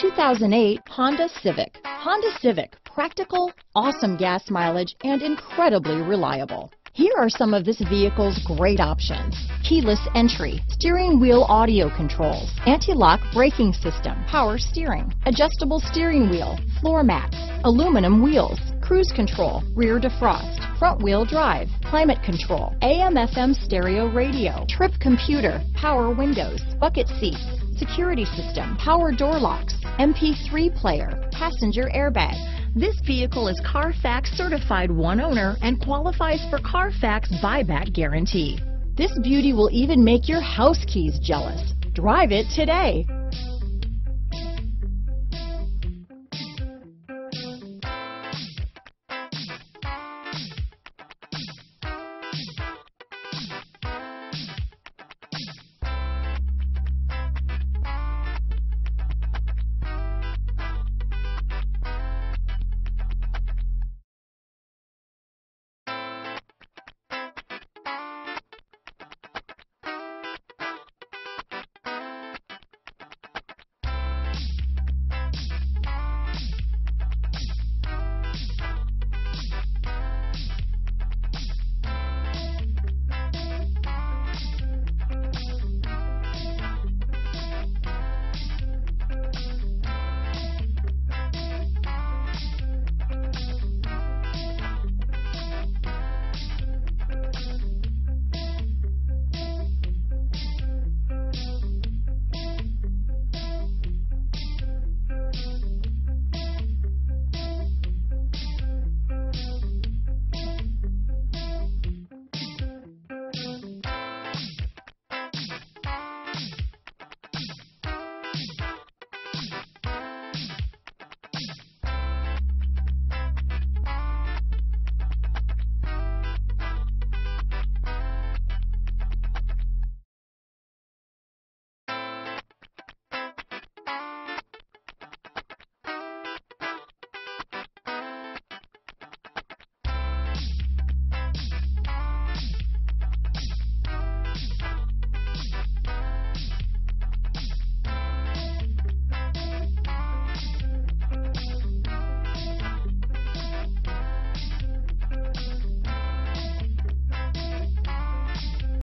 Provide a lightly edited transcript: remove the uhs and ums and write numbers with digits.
2008 Honda Civic. Honda Civic, practical, awesome gas mileage, and incredibly reliable. Here are some of this vehicle's great options: keyless entry, steering wheel audio controls, anti-lock braking system, power steering, adjustable steering wheel, floor mats, aluminum wheels, cruise control, rear defrost, front wheel drive, climate control, AM/FM stereo radio, trip computer, power windows, bucket seats, security system, power door locks, MP3 player, passenger airbag. This vehicle is Carfax certified one owner and qualifies for Carfax buyback guarantee. This beauty will even make your house keys jealous. Drive it today.